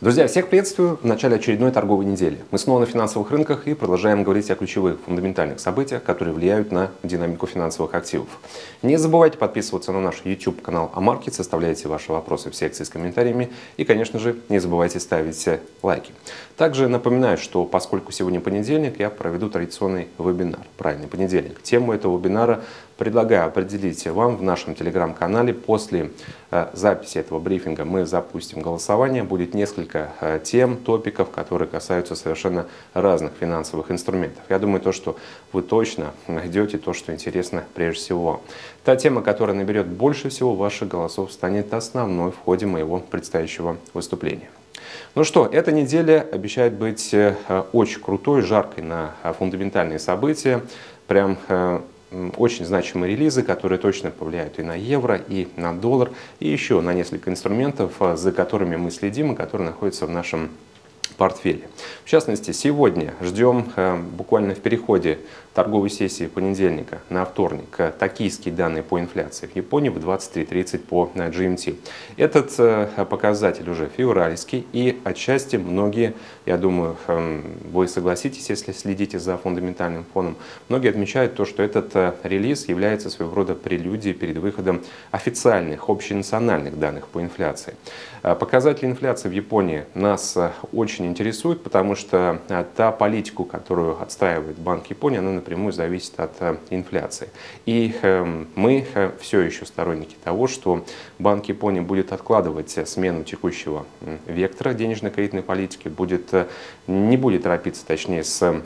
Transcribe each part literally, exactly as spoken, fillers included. Друзья, всех приветствую в начале очередной торговой недели. Мы снова на финансовых рынках и продолжаем говорить о ключевых фундаментальных событиях, которые влияют на динамику финансовых активов. Не забывайте подписываться на наш YouTube-канал AMarkets, оставляйте ваши вопросы в секции с комментариями и, конечно же, не забывайте ставить лайки. Также напоминаю, что поскольку сегодня понедельник, я проведу традиционный вебинар «Правильный понедельник». Тему этого вебинара предлагаю определить вам в нашем телеграм-канале. После э, записи этого брифинга мы запустим голосование. Будет несколько э, тем, топиков, которые касаются совершенно разных финансовых инструментов. Я думаю, то, что вы точно найдете, то, что интересно прежде всего вам. Та тема, которая наберет больше всего ваших голосов, станет основной в ходе моего предстоящего выступления. Ну что, эта неделя обещает быть э, очень крутой, жаркой на э, фундаментальные события. Прям... Э, Очень значимые релизы, которые точно повлияют и на евро, и на доллар, и еще на несколько инструментов, за которыми мы следим и которые находятся в нашем портфеле. В частности, сегодня ждем буквально в переходе торговой сессии понедельника на вторник токийские данные по инфляции в Японии в двадцать три тридцать по джи эм ти. Этот показатель уже февральский, и отчасти многие, я думаю, вы согласитесь, если следите за фундаментальным фоном, многие отмечают то, что этот релиз является своего рода прелюдией перед выходом официальных общенациональных данных по инфляции. Показатели инфляции в Японии нас очень интересуют, потому что та политику, которую отстаивает Банк Японии, она напрямую зависит от инфляции. И мы все еще сторонники того, что Банк Японии будет откладывать смену текущего вектора денежно-кредитной политики, будет, не будет торопиться, точнее, с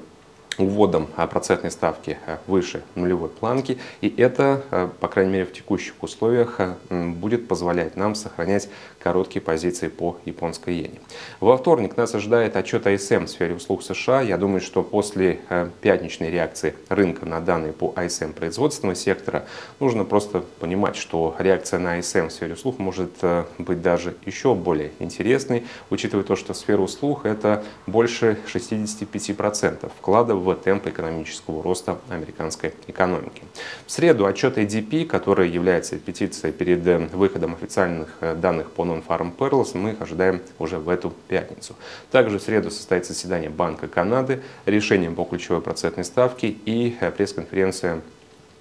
уводом процентной ставки выше нулевой планки, и это, по крайней мере, в текущих условиях будет позволять нам сохранять короткие позиции по японской иене. Во вторник нас ожидает отчет ай эс эм в сфере услуг США. Я думаю, что после пятничной реакции рынка на данные по ай эс эм производственного сектора нужно просто понимать, что реакция на ай эс эм в сфере услуг может быть даже еще более интересной, учитывая то, что сфера услуг — это больше шестидесяти пяти процентов вклада в в темпы экономического роста американской экономики. В среду отчет эй ди пи, который является петицией перед выходом официальных данных по Non-Farm Payrolls, мы их ожидаем уже в эту пятницу. Также в среду состоится заседание Банка Канады, решение по ключевой процентной ставке и пресс-конференция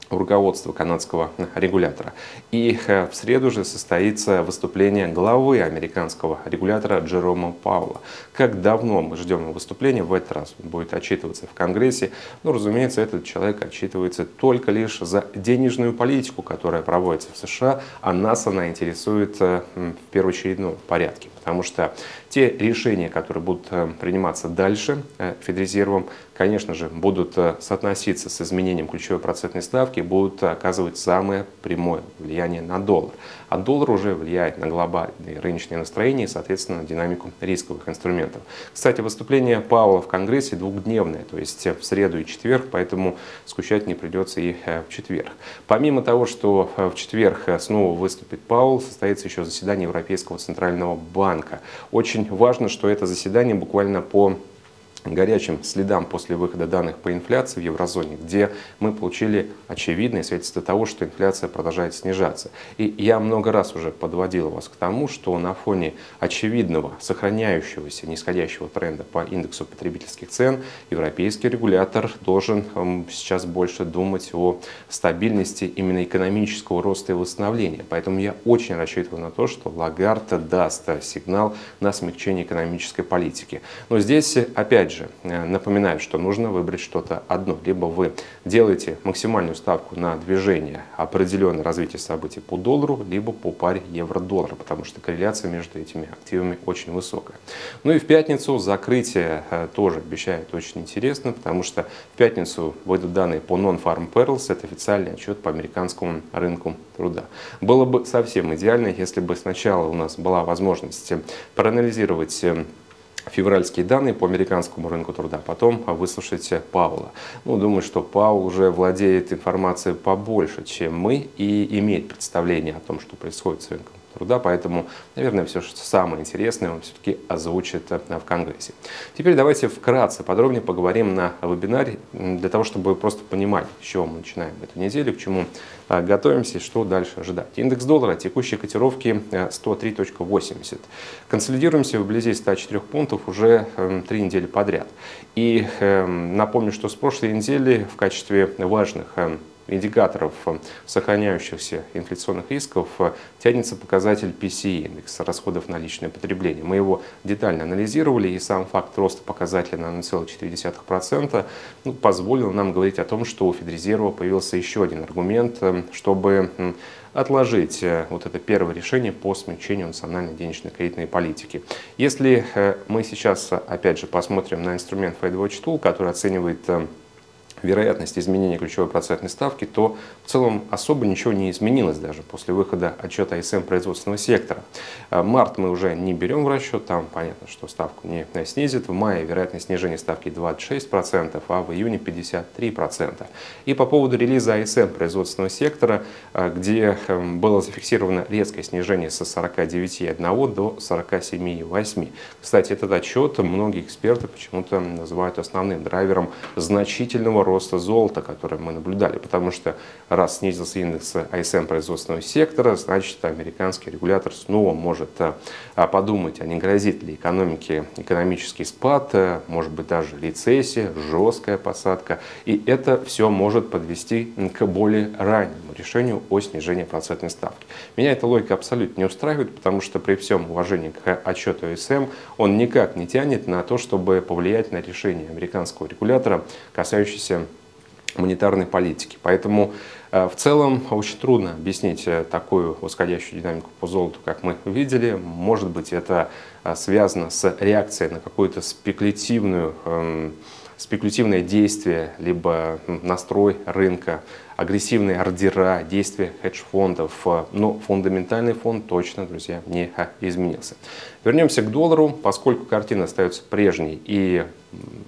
руководства канадского регулятора. И в среду же состоится выступление главы американского регулятора Джерома Пауэлла. Как давно мы ждем его выступления, в этот раз он будет отчитываться в Конгрессе. Но, разумеется, этот человек отчитывается только лишь за денежную политику, которая проводится в США, а нас она интересует в первоочередном порядке. Потому что те решения, которые будут приниматься дальше Федрезервом, конечно же, будут соотноситься с изменением ключевой процентной ставки, будут оказывать самое прямое влияние на доллар. А доллар уже влияет на глобальные рыночные настроения и, соответственно, на динамику рисковых инструментов. Кстати, выступление Пауэлла в Конгрессе двухдневное, то есть в среду и четверг, поэтому скучать не придется и в четверг. Помимо того, что в четверг снова выступит Пауэлл, состоится еще заседание Европейского центрального банка. Очень важно, что это заседание буквально по горячим следам после выхода данных по инфляции в еврозоне, где мы получили очевидное свидетельство того, что инфляция продолжает снижаться. И я много раз уже подводил вас к тому, что на фоне очевидного сохраняющегося нисходящего тренда по индексу потребительских цен европейский регулятор должен сейчас больше думать о стабильности именно экономического роста и восстановления. Поэтому я очень рассчитываю на то, что Лагард даст сигнал на смягчение экономической политики. Но здесь опять же напоминаю, что нужно выбрать что-то одно. Либо вы делаете максимальную ставку на движение, определенное развитие событий по доллару, либо по паре евро-доллара, потому что корреляция между этими активами очень высокая. Ну и в пятницу закрытие тоже обещают очень интересно, потому что в пятницу выйдут данные по Non-Farm Payrolls, это официальный отчет по американскому рынку труда. Было бы совсем идеально, если бы сначала у нас была возможность проанализировать февральские данные по американскому рынку труда, потом выслушать Пауэлла. Ну, думаю, что Пауэлл уже владеет информацией побольше, чем мы, и имеет представление о том, что происходит с рынком труда, поэтому, наверное, все что самое интересное он все-таки озвучит в Конгрессе. Теперь давайте вкратце подробнее поговорим на вебинаре, для того, чтобы просто понимать, с чего мы начинаем эту неделю, к чему готовимся и что дальше ожидать. Индекс доллара текущей котировки сто три точка восемьдесят. Консолидируемся вблизи ста четырёх пунктов уже три недели подряд. И напомню, что с прошлой недели в качестве важных индикаторов сохраняющихся инфляционных рисков тянется показатель пи си ай, индекс расходов на личное потребление. Мы его детально анализировали, и сам факт роста показателя на ноль целых четыре десятых процента ну, позволил нам говорить о том, что у Федрезерва появился еще один аргумент, чтобы отложить вот это первое решение по смягчению национальной денежно-кредитной политики. Если мы сейчас, опять же, посмотрим на инструмент FedWatch Tool, который оценивает вероятность изменения ключевой процентной ставки, то в целом особо ничего не изменилось даже после выхода отчета ай эс эм производственного сектора. Март мы уже не берем в расчет, там понятно, что ставку не снизит. В мае вероятность снижения ставки двадцать шесть процентов, а в июне пятьдесят три процента. И по поводу релиза ай эс эм производственного сектора, где было зафиксировано резкое снижение со сорока девяти целых одной десятой до сорока семи целых восьми десятых. Кстати, этот отчет многие эксперты почему-то называют основным драйвером значительного роста роста золота, который мы наблюдали, потому что раз снизился индекс ай эс эм производственного сектора, значит, американский регулятор снова может подумать, а не грозит ли экономике экономический спад, может быть, даже рецессия, жесткая посадка, и это все может подвести к более раннему решению о снижении процентной ставки. Меня эта логика абсолютно не устраивает, потому что при всем уважении к отчету ай эс эм он никак не тянет на то, чтобы повлиять на решение американского регулятора, касающееся монетарной политики. Поэтому в целом очень трудно объяснить такую восходящую динамику по золоту, как мы видели. Может быть, это связано с реакцией на какую-то спекулятивную, эм, спекулятивное действие, либо настрой рынка, агрессивные ордера, действия хедж-фондов. Но фундаментальный фон точно, друзья, не изменился. Вернемся к доллару, поскольку картина остается прежней и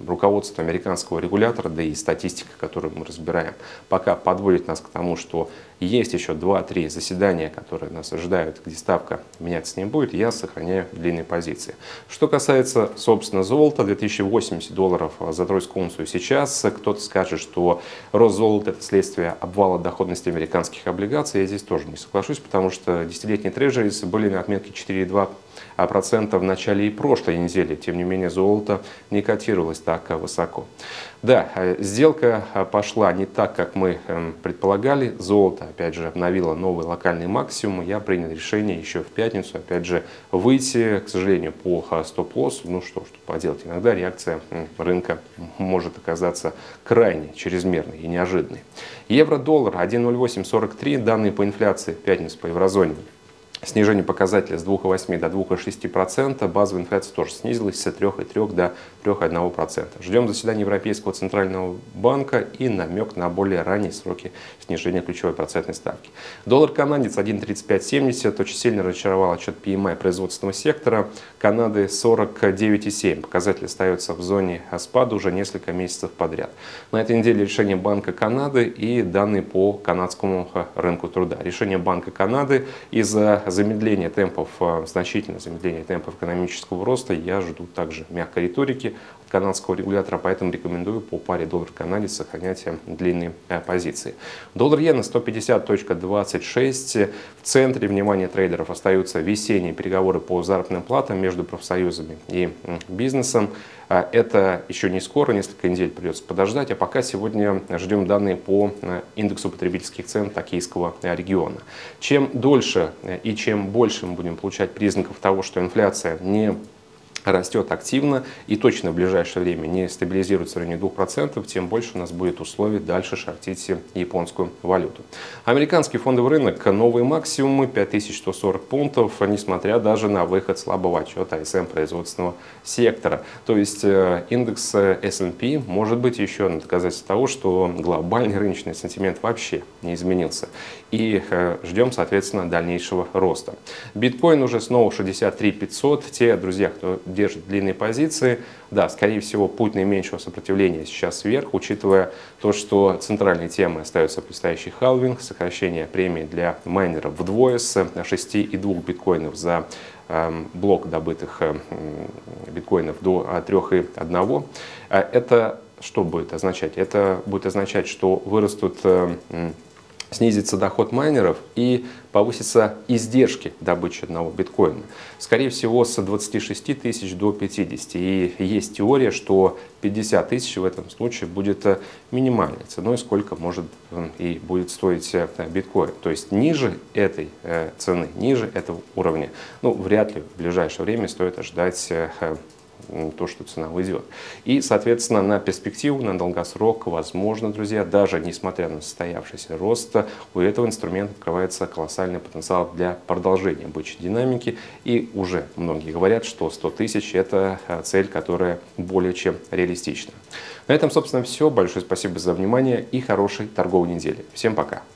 руководство американского регулятора, да и статистика, которую мы разбираем, пока подводит нас к тому, что есть еще два-три заседания, которые нас ожидают, где ставка меняться не будет, я сохраняю длинные позиции. Что касается, собственно, золота, две тысячи восемьдесят долларов за тройскую унцию сейчас. Кто-то скажет, что рост золота – это следствие обвала доходности американских облигаций. Я здесь тоже не соглашусь, потому что десятилетние трежерис были на отметке четыре и две десятых процента в начале и прошлой недели. Тем не менее, золото не котировалось так высоко. Да, сделка пошла не так, как мы предполагали. Золото, опять же, обновило новый локальный максимум. Я принял решение еще в пятницу, опять же, выйти, к сожалению, по стоп-лоссу. Ну что ж, поделать, иногда реакция рынка может оказаться крайне чрезмерной и неожиданной. Евро-доллар один ноль восемь сорок три, данные по инфляции в пятницу по еврозоне. Снижение показателя с двух целых восьми десятых до двух целых шести десятых процента, базовая инфляция тоже снизилась с трёх целых трёх десятых до трёх целых одной десятой процента. Ждем заседания Европейского центрального банка и намек на более ранние сроки снижения ключевой процентной ставки. Доллар-канадец один тридцать пять семьдесят, очень сильно разочаровал отчет пи эм ай производственного сектора. Канады сорок девять целых семь десятых, показатель остается в зоне спада уже несколько месяцев подряд. На этой неделе решение Банка Канады и данные по канадскому рынку труда. Решение Банка Канады из-за замедление темпов, значительное замедление темпов экономического роста я жду также мягкой риторики от канадского регулятора, поэтому рекомендую по паре доллар-канадец сохранять длинные позиции. Доллар-иена сто пятьдесят точка двадцать шесть. В центре внимания трейдеров остаются весенние переговоры по заработным платам между профсоюзами и бизнесом. Это еще не скоро, несколько недель придется подождать, а пока сегодня ждем данные по индексу потребительских цен токийского региона. Чем дольше и чем больше мы будем получать признаков того, что инфляция не растет активно и точно в ближайшее время не стабилизируется в районе двух процентов, тем больше у нас будет условий дальше шортить японскую валюту. Американский фондовый рынок, новые максимумы пять тысяч сто сорок пунктов, несмотря даже на выход слабого отчета ай эс эм производственного сектора. То есть индекс эс энд пи может быть еще одно доказательство того, что глобальный рыночный сентимент вообще не изменился. И ждем, соответственно, дальнейшего роста. Биткоин уже снова шестьдесят три пятьсот. Те друзья, кто держит длинные позиции, да, скорее всего, путь наименьшего сопротивления сейчас вверх, учитывая то, что центральной темой остается предстоящий халвинг, сокращение премии для майнеров вдвое с шести и двух биткоинов за блок добытых биткоинов до трёх и одного. Это что будет означать? Это будет означать, что вырастут... снизится доход майнеров и повысятся издержки добычи одного биткоина. Скорее всего, с двадцати шести тысяч до пятидесяти. И есть теория, что пятьдесят тысяч в этом случае будет минимальной ценой, сколько может и будет стоить биткоин. То есть ниже этой цены, ниже этого уровня, ну, вряд ли в ближайшее время стоит ожидать то, что цена уйдет. И, соответственно, на перспективу, на долгосрок, возможно, друзья, даже несмотря на состоявшийся рост, у этого инструмента открывается колоссальный потенциал для продолжения бычьей динамики. И уже многие говорят, что сто тысяч – это цель, которая более чем реалистична. На этом, собственно, все. Большое спасибо за внимание и хорошей торговой недели. Всем пока!